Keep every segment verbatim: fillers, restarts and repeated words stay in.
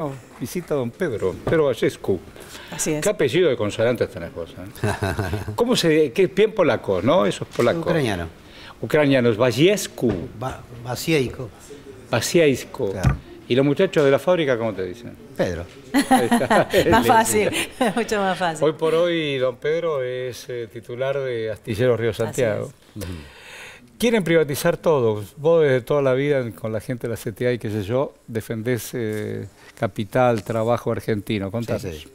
Oh, visita a don Pedro, Pedro Waisejko. Así es. Qué apellido de consonantes tenés vos, ¿eh? ¿Cómo se...? Qué bien polaco, ¿no? Eso es polaco. Ucraniano. Ucraniano, es Waisejko. Waisejko. Waisejko. Claro. ¿Y los muchachos de la fábrica cómo te dicen? Pedro. Más fácil, mucho más fácil. Hoy por hoy don Pedro es eh, titular de Astillero Río Santiago. Quieren privatizar todo. Vos desde toda la vida con la gente de la C T A y qué sé yo, defendés eh, capital, trabajo argentino. Contanos. Sí, sí.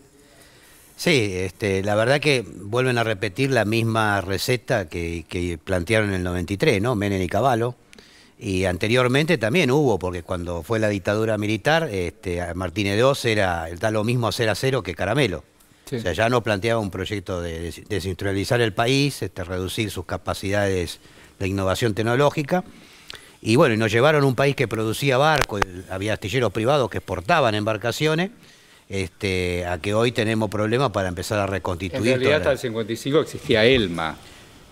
sí este, la verdad que vuelven a repetir la misma receta que, que plantearon en el noventa y tres, ¿no? Menem y Cavallo. Y anteriormente también hubo, porque cuando fue la dictadura militar, este, Martínez dos era da lo mismo hacer acero que caramelo. Sí. O sea, ya no planteaba un proyecto de desindustrializar el país, este, reducir sus capacidades de innovación tecnológica, y bueno, y nos llevaron a un país que producía barcos, había astilleros privados que exportaban embarcaciones, este, a que hoy tenemos problemas para empezar a reconstituir. En realidad hasta la... el cincuenta y cinco existía ELMA.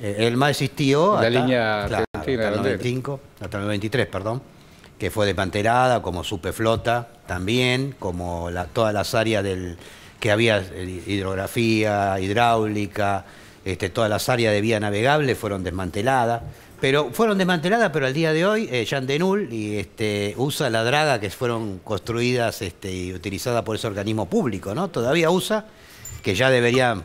ELMA existió la hasta, línea claro, argentina, hasta el noventa y cinco, hasta el noventa y tres, perdón, que fue desmantelada como superflota también, como la, todas las áreas del que había hidrografía, hidráulica. Este, todas las áreas de vía navegable fueron desmanteladas, pero fueron desmanteladas, pero al día de hoy eh, Jan De Nul y este, usa la draga que fueron construidas este, y utilizadas por ese organismo público, ¿no? Todavía usa, que ya debería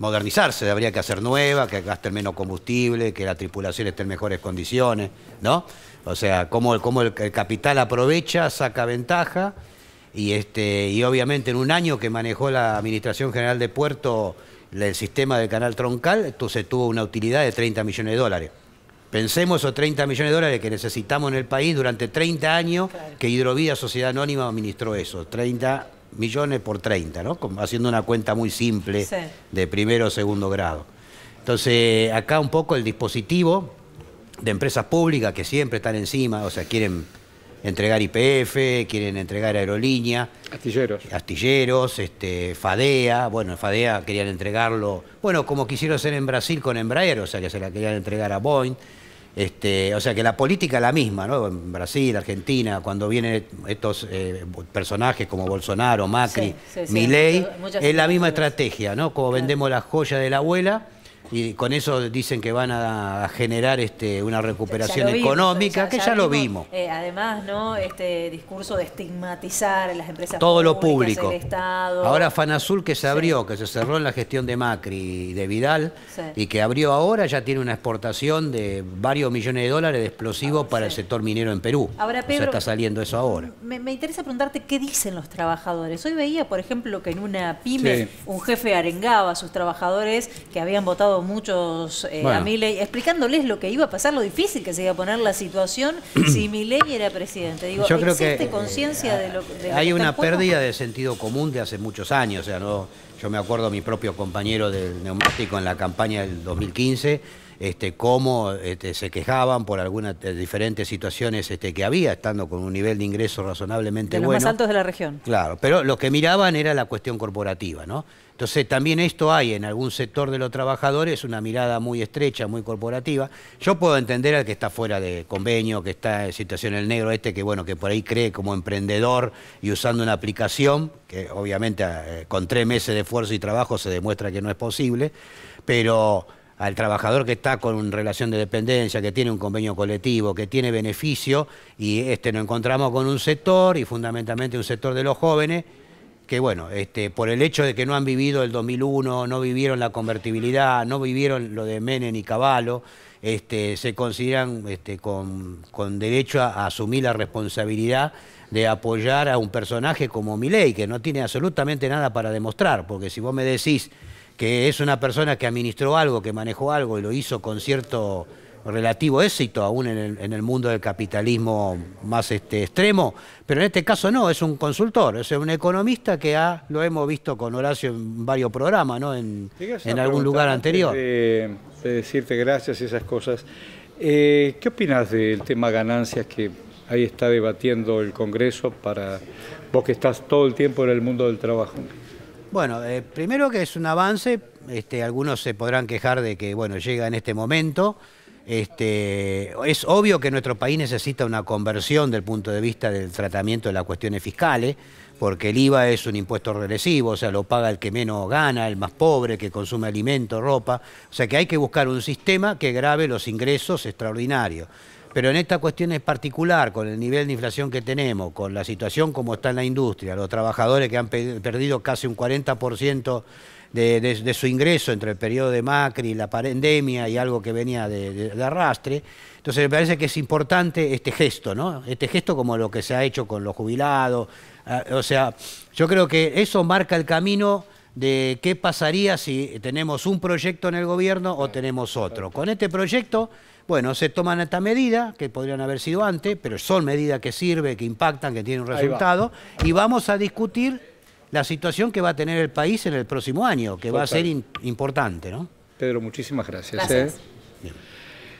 modernizarse, habría que hacer nueva, que gasten menos combustible, que la tripulación esté en mejores condiciones, ¿no? O sea, cómo, cómo el, el capital aprovecha, saca ventaja, y, este, y obviamente en un año que manejó la Administración General de Puerto el sistema del canal troncal, entonces tuvo una utilidad de treinta millones de dólares. Pensemos esos treinta millones de dólares que necesitamos en el país durante treinta años, claro, que Hidrovía Sociedad Anónima administró eso, treinta millones por treinta, ¿no? Haciendo una cuenta muy simple, sí, de primero o segundo grado. Entonces, acá un poco el dispositivo de empresas públicas que siempre están encima, o sea, quieren entregar Y P F, quieren entregar aerolínea. Astilleros. Astilleros, este, FADEA, bueno, FADEA querían entregarlo, bueno, como quisieron hacer en Brasil con Embraer, o sea, que se la querían entregar a Boeing. Este, o sea, que la política es la misma, ¿no? En Brasil, Argentina, cuando vienen estos eh, personajes como Bolsonaro, Macri, sí, sí, Milei, sí, es la misma estrategia, ¿no? Como claro, vendemos la joya de la abuela, y con eso dicen que van a generar este, una recuperación vimos, económica, ya, que ya, ya lo vimos. Eh, además, ¿no? Este discurso de estigmatizar las empresas todo públicas, lo público, el Estado. Ahora Fanazul que se abrió, sí, que se cerró en la gestión de Macri y de Vidal, sí, y que abrió ahora, ya tiene una exportación de varios millones de dólares de explosivos ah, para sí, el sector minero en Perú. Ahora, Pedro, o sea, está saliendo eso ahora. Me, me interesa preguntarte qué dicen los trabajadores. Hoy veía, por ejemplo, que en una pyme, sí, un jefe arengaba a sus trabajadores que habían votado muchos eh, bueno. a Milei, explicándoles lo que iba a pasar, lo difícil que se iba a poner la situación si Milei era presidente. Digo, yo creo que conciencia eh, de lo de hay lo que una pérdida de sentido común de hace muchos años. O sea, no, yo me acuerdo a mi propio compañero del neumático en la campaña del dos mil quince, este, cómo este, se quejaban por algunas diferentes situaciones este, que había, estando con un nivel de ingreso razonablemente bueno. De los bueno, más altos de la región. Claro, pero lo que miraban era la cuestión corporativa, ¿no? Entonces también esto hay en algún sector de los trabajadores, una mirada muy estrecha, muy corporativa. Yo puedo entender al que está fuera de convenio, que está en situación en el negro este, que bueno, que por ahí cree como emprendedor y usando una aplicación, que obviamente eh, con tres meses de esfuerzo y trabajo se demuestra que no es posible, pero al trabajador que está con relación de dependencia, que tiene un convenio colectivo, que tiene beneficio, y este, nos encontramos con un sector, y fundamentalmente un sector de los jóvenes, que bueno, este, por el hecho de que no han vivido el dos mil uno, no vivieron la convertibilidad, no vivieron lo de Menem y Cavallo, este, se consideran este, con, con derecho a, a asumir la responsabilidad de apoyar a un personaje como Milei, que no tiene absolutamente nada para demostrar, porque si vos me decís que es una persona que administró algo, que manejó algo y lo hizo con cierto relativo éxito aún en el, en el mundo del capitalismo más este, extremo, pero en este caso no, es un consultor, es un economista que ha, lo hemos visto con Horacio en varios programas, ¿no? En, en algún lugar anterior. De, de decirte gracias y esas cosas, eh, ¿qué opinas del tema ganancias que ahí está debatiendo el Congreso para vos que estás todo el tiempo en el mundo del trabajo? Bueno, eh, primero que es un avance, este, algunos se podrán quejar de que bueno, llega en este momento, Este, es obvio que nuestro país necesita una conversión del punto de vista del tratamiento de las cuestiones fiscales, porque el IVA es un impuesto regresivo, o sea, lo paga el que menos gana, el más pobre, que consume alimento, ropa. O sea, que hay que buscar un sistema que grave los ingresos extraordinarios. Pero en esta cuestión en particular, con el nivel de inflación que tenemos, con la situación como está en la industria, los trabajadores que han perdido casi un cuarenta por ciento de, de, de su ingreso entre el periodo de Macri, la pandemia y algo que venía de, de, de arrastre, entonces me parece que es importante este gesto, ¿no? Este gesto como lo que se ha hecho con los jubilados, o sea, yo creo que eso marca el camino de qué pasaría si tenemos un proyecto en el gobierno o tenemos otro. Con este proyecto, bueno, se toman estas medidas, que podrían haber sido antes, pero son medidas que sirven, que impactan, que tienen un resultado, va. Y vamos a discutir la situación que va a tener el país en el próximo año, que Total. va a ser in, importante, ¿no? Pedro, muchísimas gracias. gracias. ¿eh? Bien.